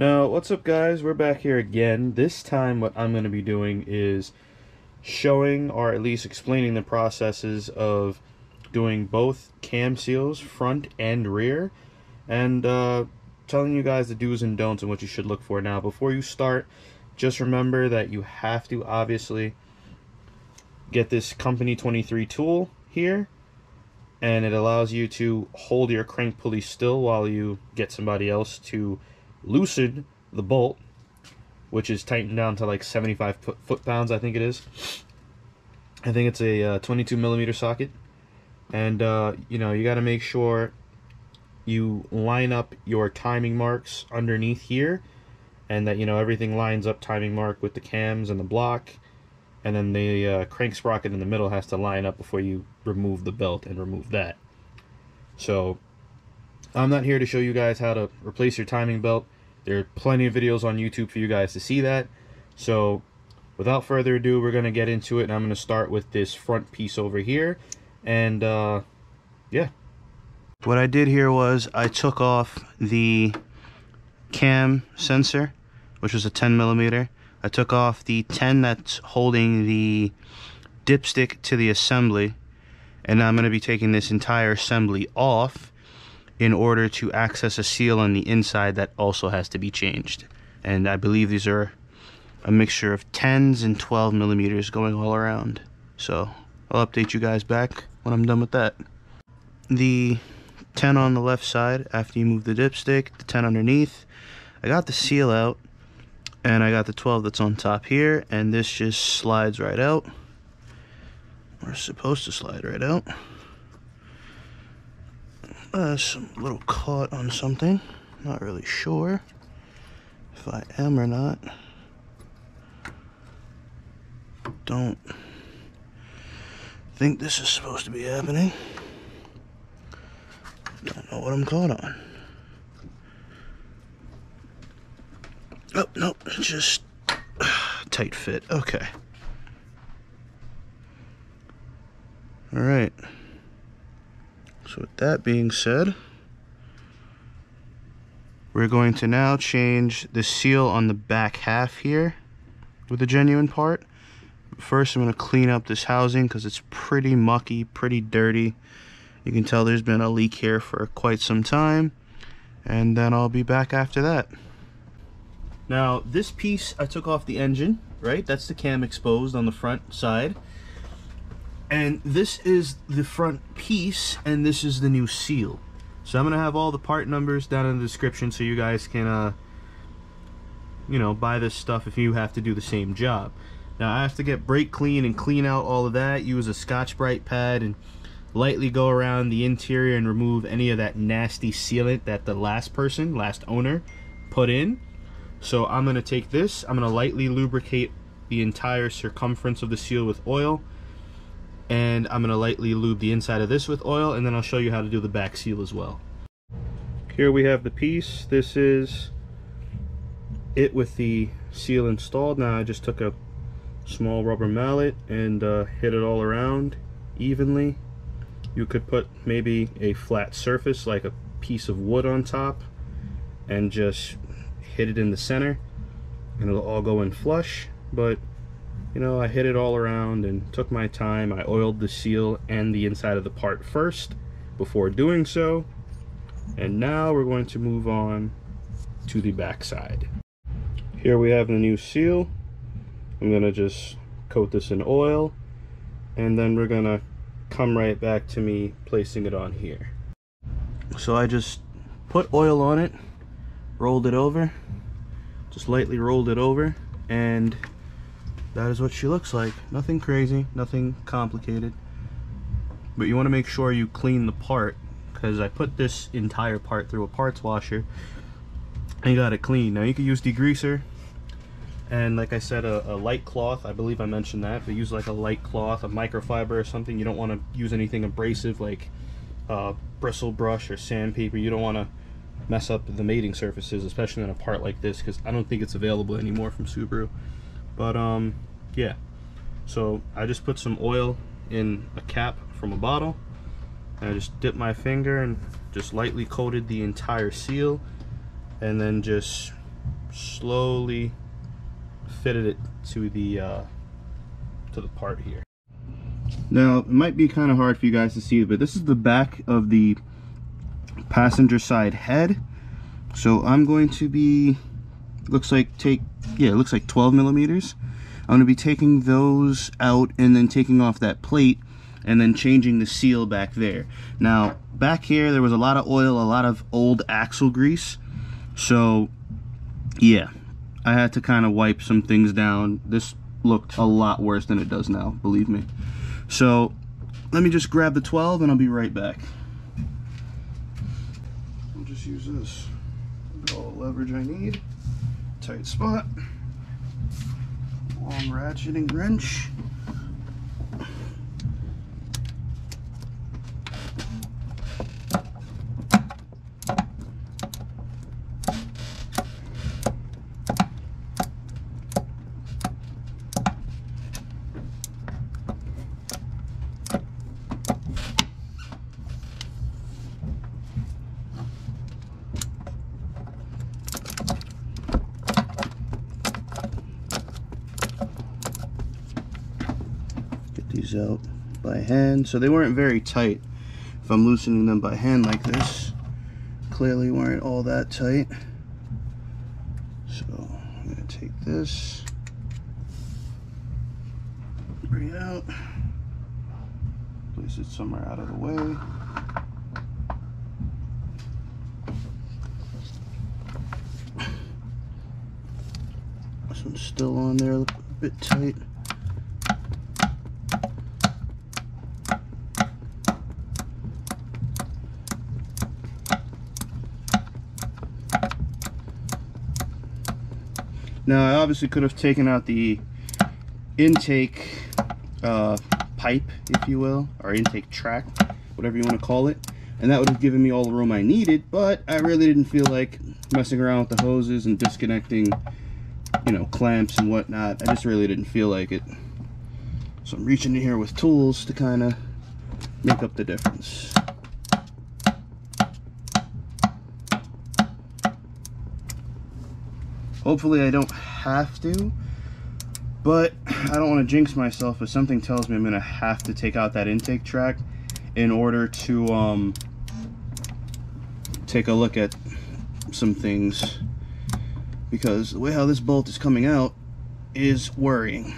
Now, what's up guys? We're back here again. This time what I'm going to be doing is showing, or at least explaining, the processes of doing both cam seals, front and rear, and telling you guys the do's and don'ts and what you should look for. Now, before you start, just remember that you have to obviously get this Company23 tool here, and it allows you to hold your crank pulley still while you get somebody else to loosen the bolt, which is tightened down to like 75 foot-pounds, I think it is. I think it's a 22 millimeter socket. And you know, you got to make sure you line up your timing marks underneath here, and that, you know, everything lines up, timing mark with the cams and the block, and then the crank sprocket in the middle has to line up before you remove the belt and remove that. So I'm not here to show you guys how to replace your timing belt. There are plenty of videos on YouTube for you guys to see that. So without further ado, we're going to get into it, and I'm going to start with this front piece over here. And yeah, what I did here was I took off the cam sensor, which was a 10 millimeter. I took off the 10 that's holding the dipstick to the assembly, and now I'm going to be taking this entire assembly off in order to access a seal on the inside that also has to be changed. And I believe these are a mixture of 10s and 12 millimeters going all around, so I'll update you guys back when I'm done with that. The 10 on the left side, after you move the dipstick, the 10 underneath. I got the seal out, and I got the 12 that's on top here, and this just slides right out. We're supposed to slide right out. Some little caught on something. Not really sure if I am or not. Don't think this is supposed to be happening. Don't know what I'm caught on. Oh, nope, it's just tight fit. Okay. Alright. So with that being said, we're going to now change the seal on the back half here with the genuine part. First, I'm going to clean up this housing because it's pretty mucky, pretty dirty. You can tell there's been a leak here for quite some time, and then I'll be back after that. Now, this piece, I took off the engine, right? That's the cam exposed on the front side. And this is the front piece, and this is the new seal. So I'm going to have all the part numbers down in the description so you guys can, you know, buy this stuff if you have to do the same job. Now, I have to get brake clean and clean out all of that, use a Scotch-Brite pad, and lightly go around the interior and remove any of that nasty sealant that the last owner put in. So I'm going to take this, I'm going to lightly lubricate the entire circumference of the seal with oil, and I'm going to lightly lube the inside of this with oil, and then I'll show you how to do the back seal as well. Here we have the piece. This is it with the seal installed. Now I just took a small rubber mallet and hit it all around evenly. You could put maybe a flat surface like a piece of wood on top and just hit it in the center, and it'll all go in flush. But you know, I hit it all around and took my time. I oiled the seal and the inside of the part first before doing so, and now we're going to move on to the back side. Here we have the new seal. I'm gonna just coat this in oil, and then we're gonna come right back to me placing it on here. So I just put oil on it, rolled it over, just lightly rolled it over, and that is what she looks like. Nothing crazy, nothing complicated, but you want to make sure you clean the part, because I put this entire part through a parts washer and got it clean. Now you can use degreaser, and like I said, a light cloth. I believe I mentioned that, but use like a light cloth, a microfiber or something. You don't want to use anything abrasive like bristle brush or sandpaper. You don't want to mess up the mating surfaces, especially on a part like this, because I don't think it's available anymore from Subaru. But yeah, so I just put some oil in a cap from a bottle, and I just dipped my finger and just lightly coated the entire seal, and then just slowly fitted it to the part here. Now, it might be kind of hard for you guys to see, but this is the back of the passenger side head. So I'm going to be, it looks like 12 millimeters. I'm going to be taking those out and then taking off that plate and then changing the seal back there. Now, back here, there was a lot of oil, a lot of old axle grease. So, yeah, I had to kind of wipe some things down. This looked a lot worse than it does now, believe me. So, let me just grab the 12 and I'll be right back. I'll just use this. Get all the leverage I need. Tight spot. Long ratcheting wrench. Out by hand, so they weren't very tight. If I'm loosening them by hand like this, clearly weren't all that tight. So I'm gonna take this, bring it out, place it somewhere out of the way. This one's still on there, a bit tight. Now, I obviously could have taken out the intake pipe, if you will, or intake track, whatever you want to call it, and that would have given me all the room I needed, but I really didn't feel like messing around with the hoses and disconnecting, you know, clamps and whatnot. I just really didn't feel like it. So I'm reaching in here with tools to kind of make up the difference. Hopefully I don't have to, but I don't want to jinx myself, but something tells me I'm going to have to take out that intake track in order to take a look at some things, because the way how this bolt is coming out is worrying.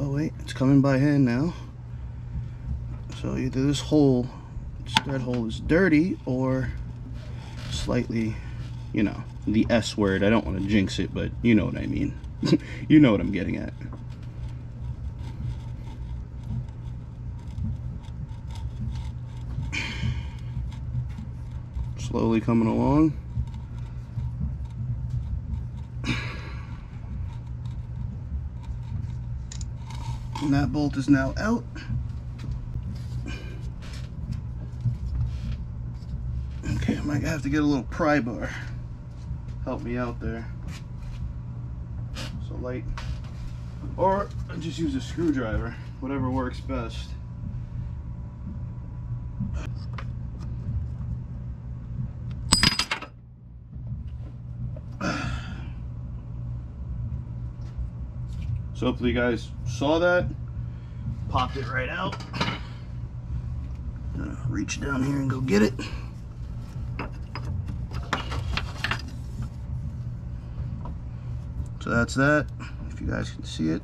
Oh wait, it's coming by hand now. So either this hole, thread hole, is dirty or slightly, you know, the S word. I don't want to jinx it, but you know what I mean. You know what I'm getting at. Slowly coming along. And that bolt is now out. Okay, I might have to get a little pry bar. Help me out there. So light, or I just use a screwdriver, whatever works best. So hopefully you guys saw that. Popped it right out. I'm gonna reach down here and go get it. So that's that, if you guys can see it.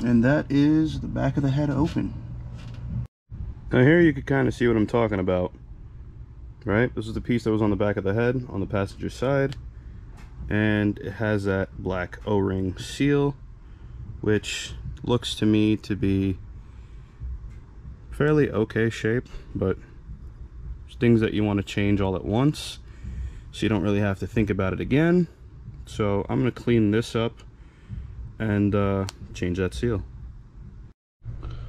And that is the back of the head open. Now here you can kind of see what I'm talking about, right? This is the piece that was on the back of the head on the passenger side. And it has that black O-ring seal, which looks to me to be fairly okay shape, but things that you want to change all at once, so you don't really have to think about it again. So I'm going to clean this up and change that seal.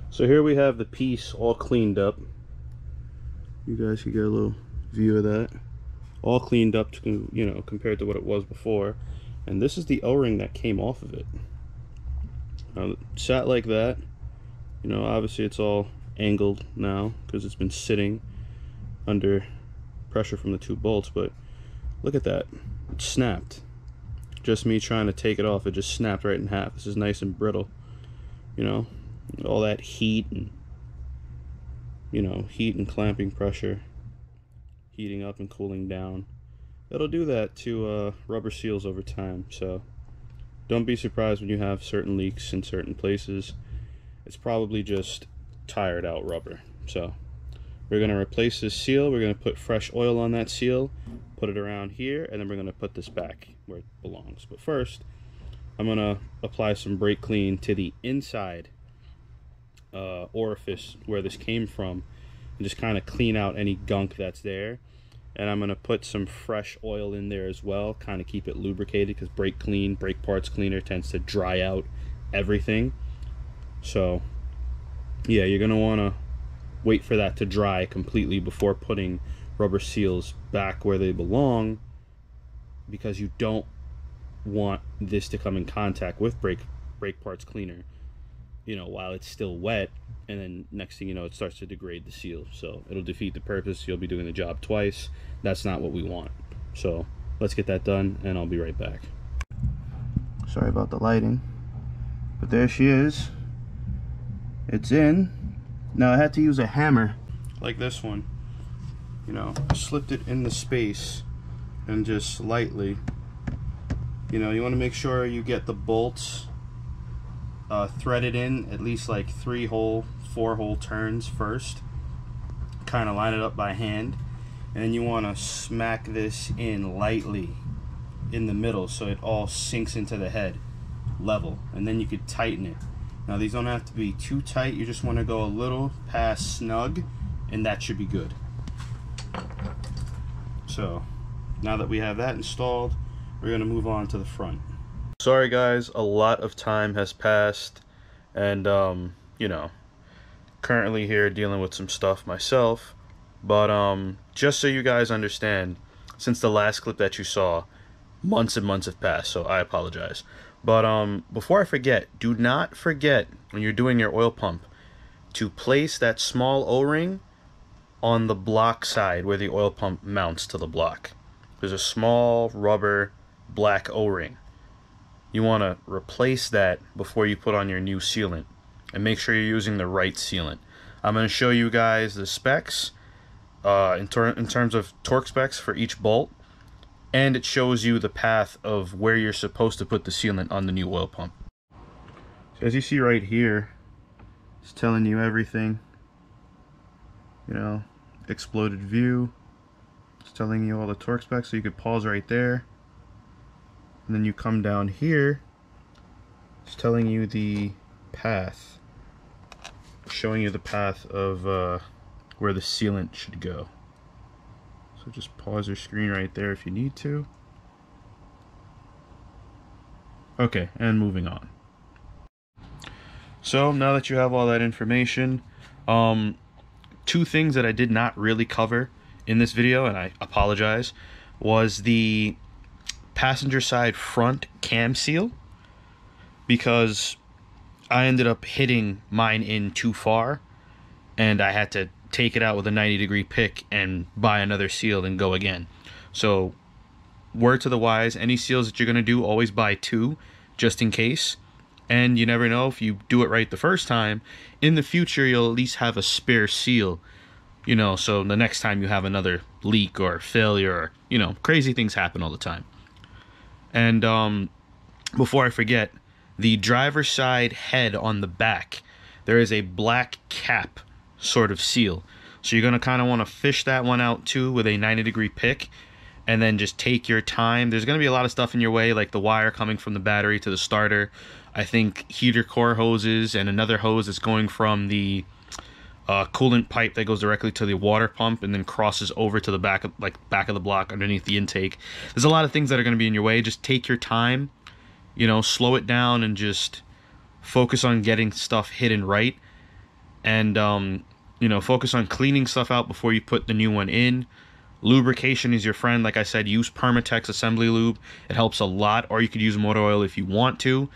So here we have the piece all cleaned up. You guys can get a little view of that. All cleaned up to, you know, compared to what it was before. And this is the O-ring that came off of it. Now, it sat like that. You know, obviously it's all angled now because it's been sitting under pressure from the two bolts, but look at that, it snapped. Just me trying to take it off, it just snapped right in half. This is nice and brittle, you know, all that heat and, you know, heat and clamping pressure, heating up and cooling down. It'll do that to rubber seals over time, so don't be surprised when you have certain leaks in certain places. It's probably just tired out rubber. So we're going to replace this seal, we're going to put fresh oil on that seal, put it around here, and then we're going to put this back where it belongs. But first, I'm going to apply some brake clean to the inside orifice where this came from, and just kind of clean out any gunk that's there. And I'm going to put some fresh oil in there as well, kind of keep it lubricated, because brake clean, brake parts cleaner tends to dry out everything. So yeah, you're going to want to wait for that to dry completely before putting rubber seals back where they belong, because you don't want this to come in contact with brake parts cleaner, you know, while it's still wet, and then next thing you know, it starts to degrade the seal. So it'll defeat the purpose, you'll be doing the job twice. That's not what we want. So let's get that done and I'll be right back. Sorry about the lighting, but there she is. It's in. Now I had to use a hammer like this one, you know, slipped it in the space, and just lightly, you know, you want to make sure you get the bolts threaded in at least like 3-hole, 4-hole turns first. Kind of line it up by hand, and then you want to smack this in lightly in the middle so it all sinks into the head level, and then you could tighten it. Now these don't have to be too tight, you just want to go a little past snug, and that should be good. So now that we have that installed, we're going to move on to the front. Sorry guys, a lot of time has passed, and you know, currently here dealing with some stuff myself, but just so you guys understand, since the last clip that you saw, months and months have passed, so I apologize. But before I forget, do not forget when you're doing your oil pump to place that small O-ring on the block side where the oil pump mounts to the block. There's a small rubber black O-ring. You want to replace that before you put on your new sealant, and make sure you're using the right sealant. I'm going to show you guys the specs in terms of torque specs for each bolt. And it shows you the path of where you're supposed to put the sealant on the new oil pump. So as you see right here, it's telling you everything. You know, exploded view. It's telling you all the torque specs, so you could pause right there. And then you come down here. It's telling you the path. Showing you the path of where the sealant should go. So just pause your screen right there if you need to. Okay, and moving on. So now that you have all that information, two things that I did not really cover in this video, and I apologize, was the passenger side front cam seal, because I ended up hitting mine in too far, and I had to take it out with a 90-degree pick and buy another seal and go again. So word to the wise, any seals that you're going to do, always buy two just in case. And you never know, if you do it right the first time, in the future you'll at least have a spare seal, you know, so the next time you have another leak or failure, or, you know, crazy things happen all the time. And before I forget, the driver's side head on the back, there is a black cap sort of seal, so you're going to kind of want to fish that one out too with a 90-degree pick, and then just take your time. There's going to be a lot of stuff in your way, like the wire coming from the battery to the starter, I think heater core hoses, and another hose that's going from the coolant pipe that goes directly to the water pump and then crosses over to the back of the block underneath the intake. There's a lot of things that are going to be in your way. Just take your time, you know, slow it down, and just focus on getting stuff hidden right, and you know, focus on cleaning stuff out before you put the new one in. Lubrication is your friend. Like I said, use Permatex assembly lube. It helps a lot, or you could use motor oil if you want to.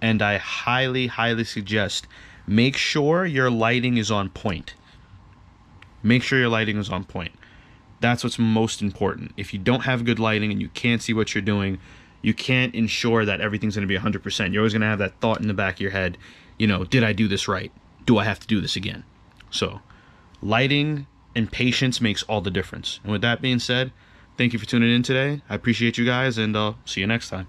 And I highly, highly suggest, make sure your lighting is on point. Make sure your lighting is on point. That's what's most important. If you don't have good lighting and you can't see what you're doing, you can't ensure that everything's going to be 100%. You're always going to have that thought in the back of your head, you know, did I do this right? Do I have to do this again? So lighting and patience makes all the difference. And with that being said, thank you for tuning in today. I appreciate you guys, and I'll see you next time.